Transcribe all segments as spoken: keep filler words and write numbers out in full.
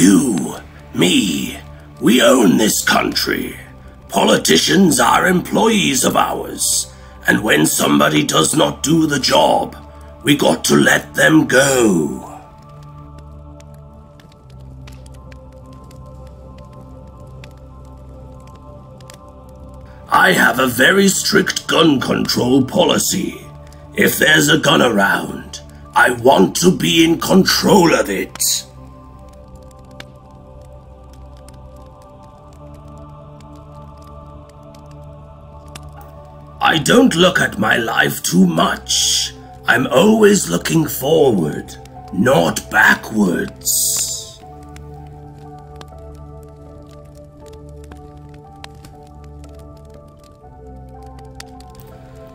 You, me, we own this country. Politicians are employees of ours, and when somebody does not do the job, we got to let them go. I have a very strict gun control policy. If there's a gun around, I want to be in control of it. I don't look at my life too much. I'm always looking forward, not backwards.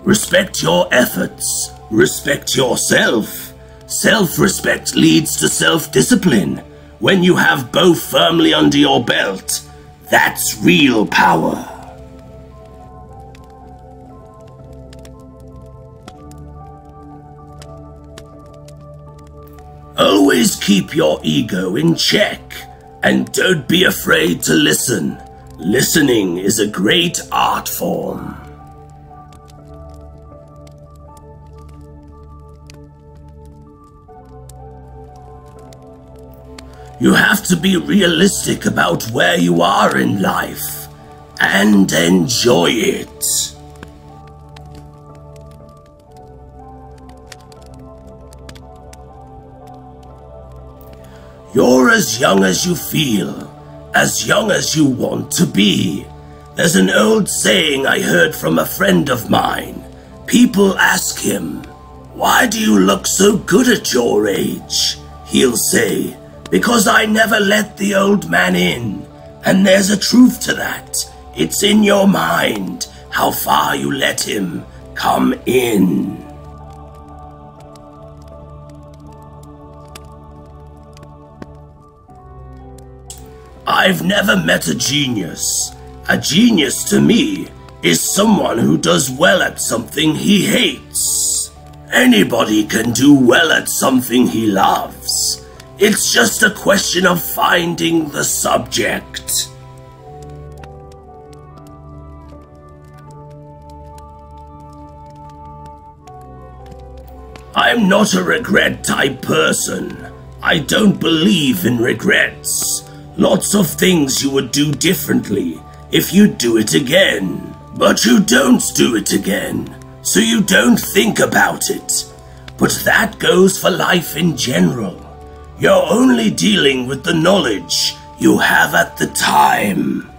Respect your efforts. Respect yourself. Self-respect leads to self-discipline. When you have both firmly under your belt, that's real power. Always keep your ego in check, and don't be afraid to listen. Listening is a great art form. You have to be realistic about where you are in life, and enjoy it. You're as young as you feel, as young as you want to be. There's an old saying I heard from a friend of mine. People ask him, "Why do you look so good at your age?" He'll say, "Because I never let the old man in." And there's a truth to that. It's in your mind how far you let him come in. I've never met a genius. A genius to me is someone who does well at something he hates. Anybody can do well at something he loves. It's just a question of finding the subject. I'm not a regret type person. I don't believe in regrets. Lots of things you would do differently if you do it again. But you don't do it again, so you don't think about it. But that goes for life in general. You're only dealing with the knowledge you have at the time.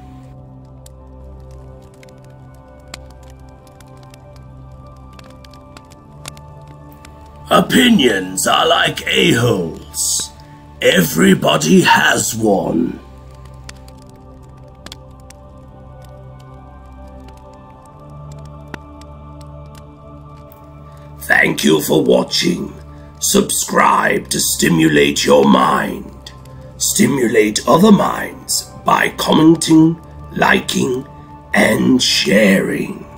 Opinions are like a-holes. Everybody has one. Thank you for watching. Subscribe to stimulate your mind. Stimulate other minds by commenting, liking, and sharing.